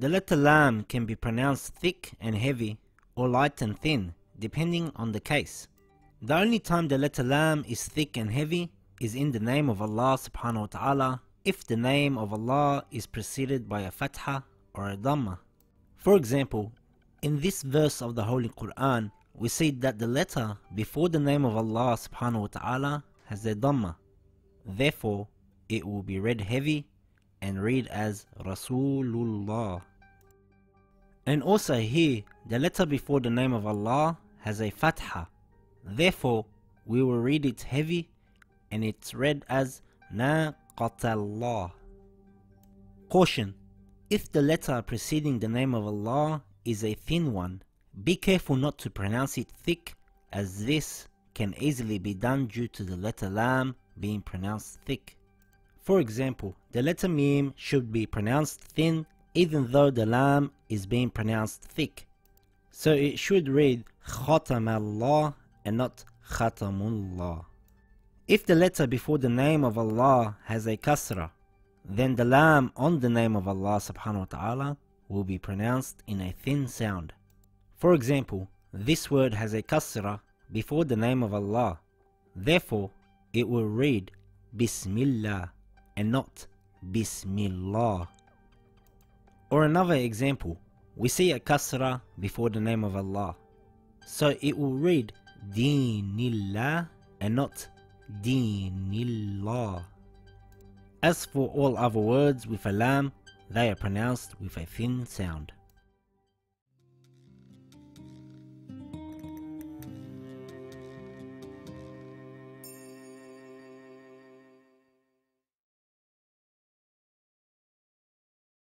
The letter lam can be pronounced thick and heavy or light and thin, depending on the case. The only time the letter lam is thick and heavy is in the name of Allah Subhanahu wa Ta'ala, if the name of Allah is preceded by a fatha or a dhamma. For example, in this verse of the Holy Quran, we see that the letter before the name of Allah Subhanahu wa Ta'ala has a dhamma. Therefore, it will be read heavy and read as Rasulullah. And also here, the letter before the name of Allah has a fatha. Therefore, we will read it heavy and it's read as Naqatallah. Caution: if the letter preceding the name of Allah is a thin one, be careful not to pronounce it thick, as this can easily be done due to the letter lam being pronounced thick. For example, the letter mim should be pronounced thin even though the lam is being pronounced thick. So it should read Khatam Allah and not Khatamullah. If the letter before the name of Allah has a kasra, then the lam on the name of Allah Subhanahu wa Ta'ala will be pronounced in a thin sound. For example, this word has a kasra before the name of Allah. Therefore, it will read Bismillah and not Bismillah. Or another example, we see a kasra before the name of Allah. So it will read Deenillah and not Deenillah. As for all other words with a lam, they are pronounced with a thin sound.